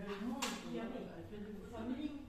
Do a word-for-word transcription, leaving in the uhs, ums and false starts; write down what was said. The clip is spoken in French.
Le monde qui avait une famille